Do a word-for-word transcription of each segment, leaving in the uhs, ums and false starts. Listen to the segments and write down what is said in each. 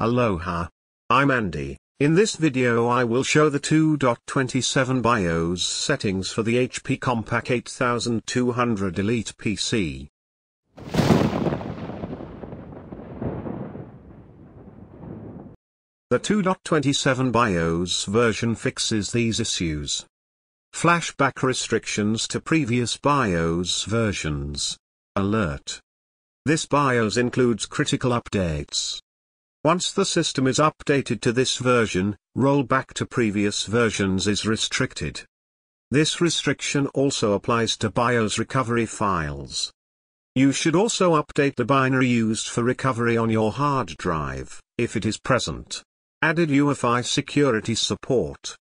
Aloha, I'm Andy. In this video I will show the two point twenty-seven BIOS settings for the H P Compaq eighty-two hundred Elite P C. The two point twenty-seven BIOS version fixes these issues. Flashback restrictions to previous BIOS versions. Alert. This BIOS includes critical updates. Once the system is updated to this version, rollback to previous versions is restricted. This restriction also applies to BIOS recovery files. You should also update the binary used for recovery on your hard drive, if it is present. Added U E F I security support.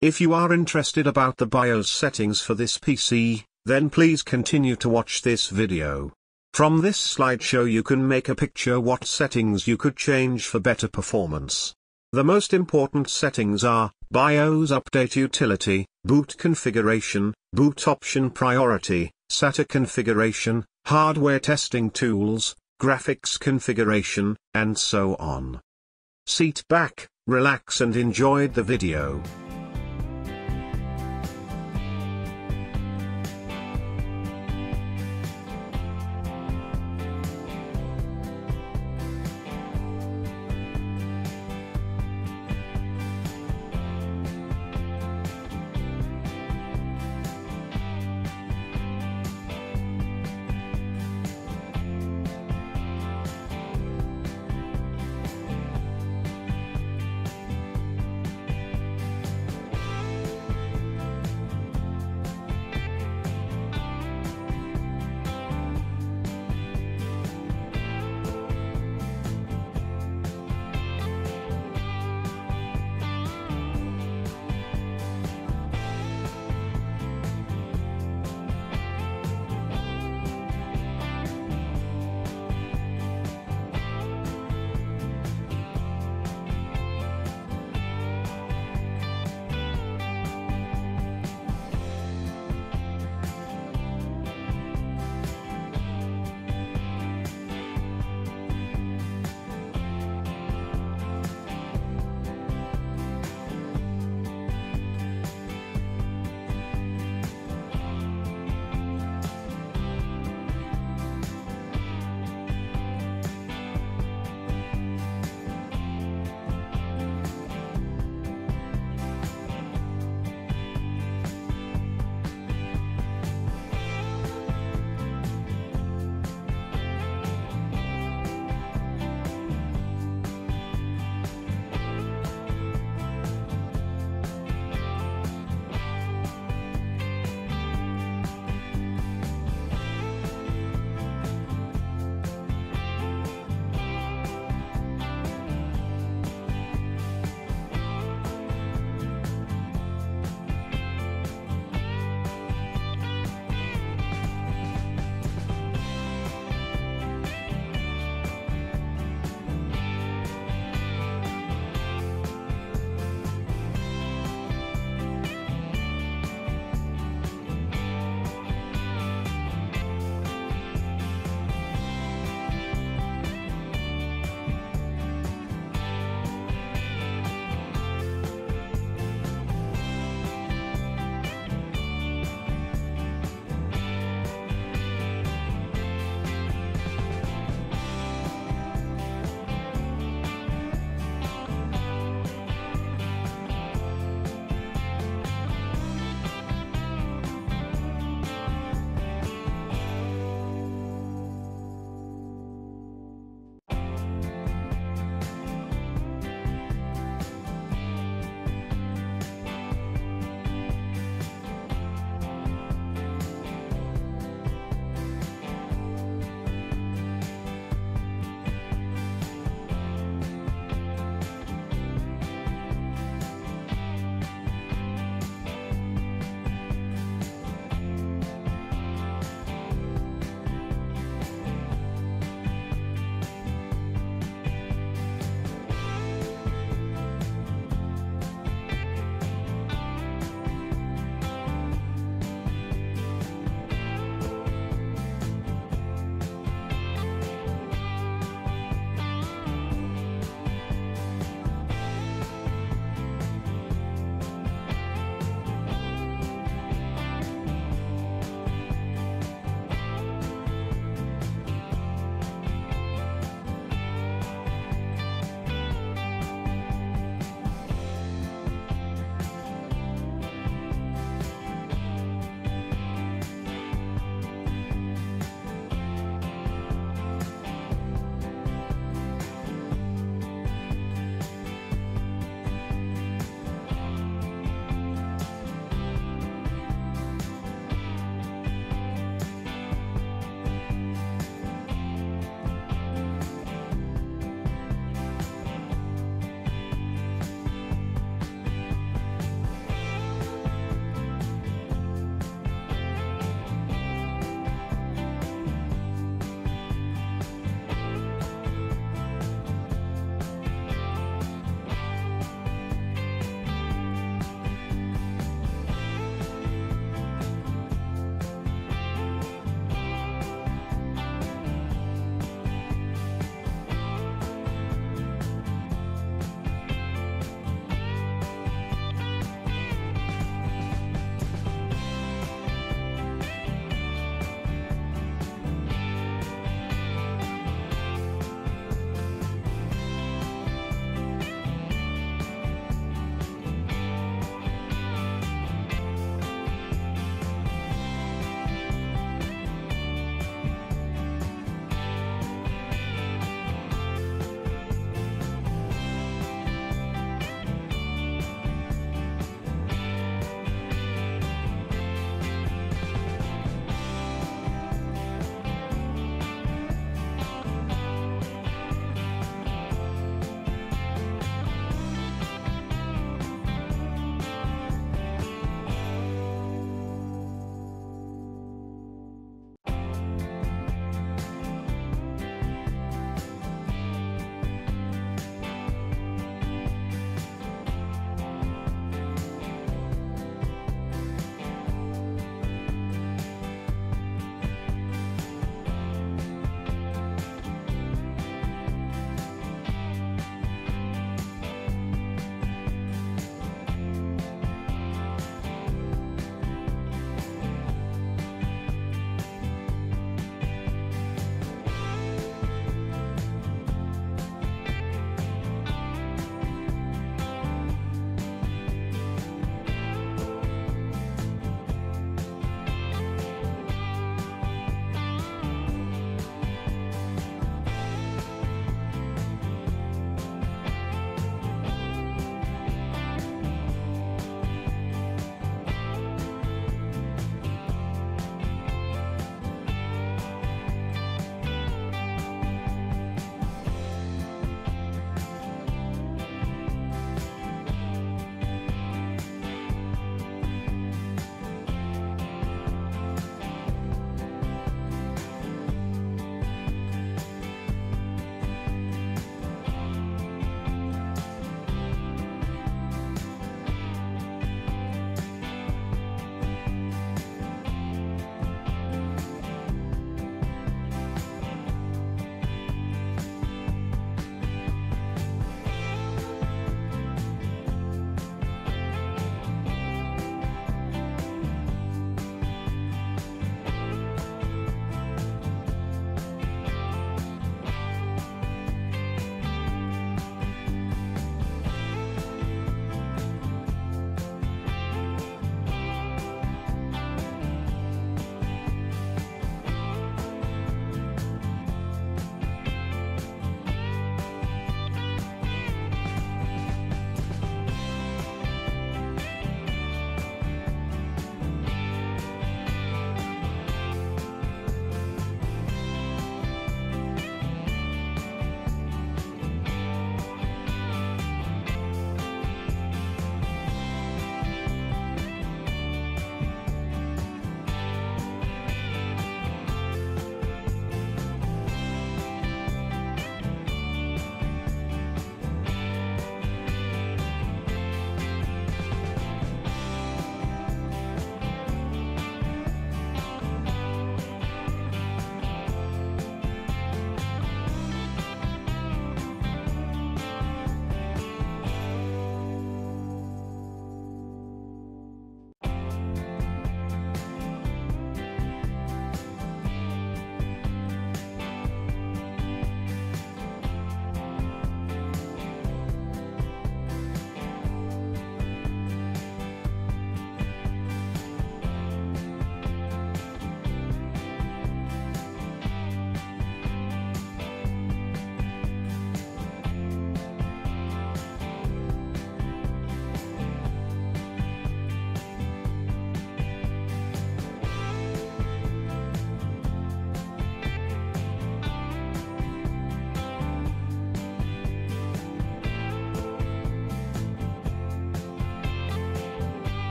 If you are interested about the BIOS settings for this P C, then please continue to watch this video. From this slideshow you can make a picture what settings you could change for better performance. The most important settings are BIOS update utility, boot configuration, boot option priority, SATA configuration, hardware testing tools, graphics configuration, and so on. Sit back, relax and enjoy the video.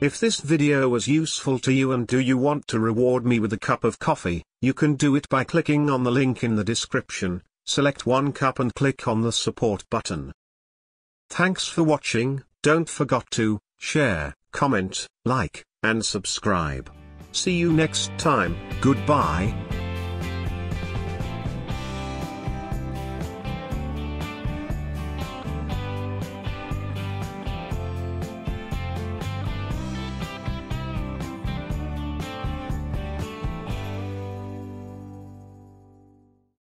If this video was useful to you and do you want to reward me with a cup of coffee, you can do it by clicking on the link in the description, select one cup and click on the support button. Thanks for watching, don't forget to share, comment, like, and subscribe. See you next time, goodbye.